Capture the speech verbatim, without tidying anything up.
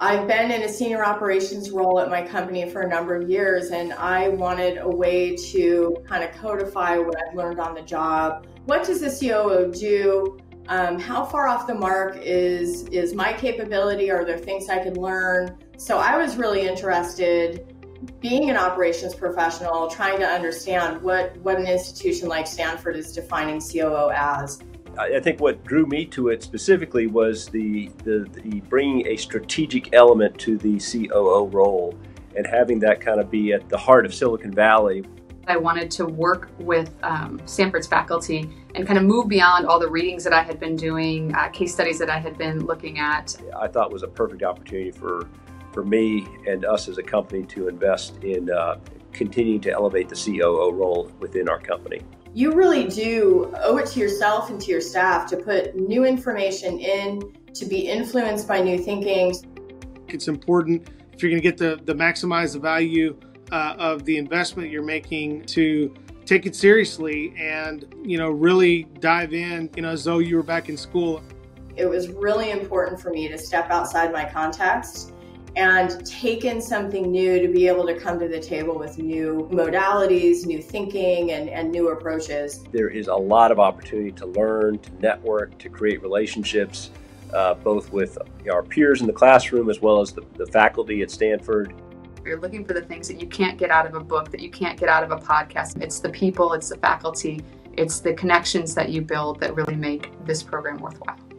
I've been in a senior operations role at my company for a number of years, and I wanted a way to kind of codify what I've learned on the job. What does the C O O do? Um, how far off the mark is, is my capability? Are there things I can learn? So I was really interested, being an operations professional, trying to understand what, what an institution like Stanford is defining C O O as. I think what drew me to it specifically was the, the, the bringing a strategic element to the C O O role and having that kind of be at the heart of Silicon Valley. I wanted to work with um, Stanford's faculty and kind of move beyond all the readings that I had been doing, uh, case studies that I had been looking at. I thought it was a perfect opportunity for, for me and us as a company to invest in uh, continuing to elevate the C O O role within our company. You really do owe it to yourself and to your staff to put new information in, to be influenced by new thinking. It's important, if you're going to get the, the maximize the value uh, of the investment you're making, to take it seriously and, you know, really dive in, you know, as though you were back in school. It was really important for me to step outside my context and take in something new, to be able to come to the table with new modalities, new thinking, and, and new approaches. There is a lot of opportunity to learn, to network, to create relationships, uh, both with our peers in the classroom as well as the, the faculty at Stanford. You're looking for the things that you can't get out of a book, that you can't get out of a podcast. It's the people, it's the faculty, it's the connections that you build that really make this program worthwhile.